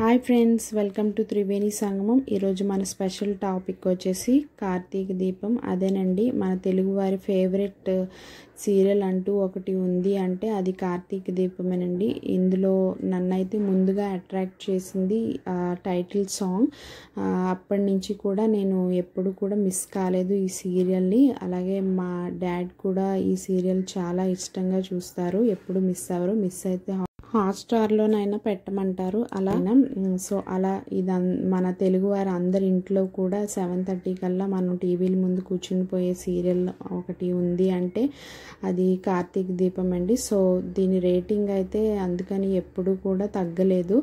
hi friends welcome to Triveni Sangamam ఈరోజు మన special topic వచ్చేసి కార్తిక్ దీపం అదేనండి మన తెలుగు వారి ఫేవరెట్ సీరియల్ అంటూ ఒకటి ఉంది అంటే అది కార్తిక్ దీపమేనండి ఇందులో నన్నైతే ముందుగా అట్రాక్ట్ చేసింది టైటిల్ సాంగ్ అప్పటి నుంచి కూడా నేను ఎప్పుడు కూడా మిస్ కాలేదు ఈ సీరియల్ ని అలాగే మా డాడ్ కూడా ఈ సీరియల్ చాలా ఇష్టంగా చూస్తారు ఎప్పుడు మిస్ అవరు మిస్ అయితే హాట్‌స్టార్ లోనైనా పెట్టమంటారు అలానా సో అలా ఇది మన తెలుగు వారి అందరి ఇంట్లో కూడా 7:30 కల్లా మనం టీవీల ముందు కూర్చునిపోయే సీరియల్ ఒకటి ఉంది అంటే అది కార్తిక్ దీపం అండి సో దీని రేటింగ్ అయితే అందుకని ఎప్పుడూ కూడా తగ్గలేదు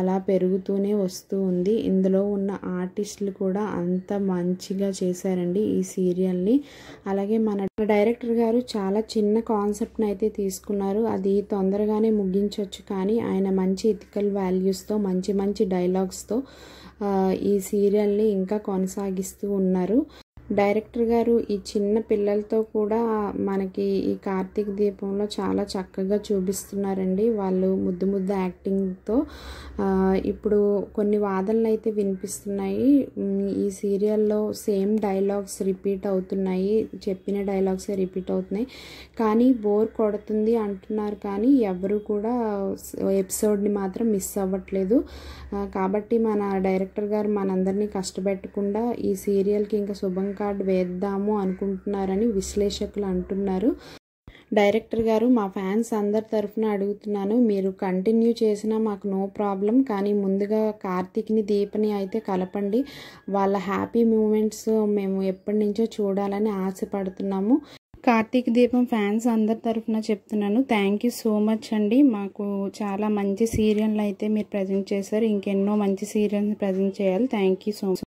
అలా పెరుగుతూనే వస్తూ ఉంది ఇందులో ఉన్న ఆర్టిస్టులు కూడా అంత మంచిగా చేశారండి ఈ సీరియల్ ని అలాగే మన డైరెక్టర్ గారు చాలా చిన్న కాన్సెప్ట్ ని అయితే తీసుకున్నారు అది తొందరగానే ముగించ आयन मंची इथिकल वाल्यूस तो मंची मंची डायलॉग्स तो ई सीरियल नी इंका कोनसागिस्तू उन्नारू డైరెక్టర్ గారు ఈ చిన్న పిల్లలతో కూడా మనకి ఈ కార్తిక్ దీపంలో చాలా చక్కగా చూపిస్తున్నారండి వాళ్ళు ముద్దు ముద్దు యాక్టింగ్ తో ఇప్పుడు కొన్ని వాదనలు అయితే వినిపిస్తున్నాయి ఈ సీరియల్ లో సేమ్ డైలాగ్స్ రిపీట్ అవుతున్నాయి చెప్పిన డైలాగ్స్ రిపీట్ అవుతున్నాయి కానీ బోర్ కొడుతుంది అంటున్నారు కానీ ఎవరు కూడా ఎపిసోడ్ ని మాత్రం మిస్ అవ్వట్లేదు కాబట్టి మన డైరెక్టర్ గారు మనందర్ని కష్టపెట్టకుండా ఈ సీరియల్ కి ఇంకా శుభం कार्ड वेद्दामु अनुकुंटुन्नारनि विश्लेषकुलु अंटुन्नारु డైరెక్టర్ గారు మా ఫ్యాన్స్ అందరి తరపున అడుగుతున్నాను మీరు కంటిన్యూ చేసినా మాకు నో ప్రాబ్లం కానీ ముందుగా కార్తిక్ ని దీపని అయితే కలపండి వాళ్ళ హ్యాపీ మూమెంట్స్ మేము ఎప్పటి నుంచో చూడాలని ఆశపడుతున్నాము కార్తిక్ దీపం ఫ్యాన్స్ అందరి తరపున చెప్తున్నాను థాంక్యూ సో మచ్ అండి మాకు చాలా మంచి సీరియల్ అయితే మీరు ప్రెజెంట్ చేశారు ఇంకెన్నో మంచి సీరియల్స్ ప్రెజెంట్ చేయాలి థాంక్యూ సో మచ్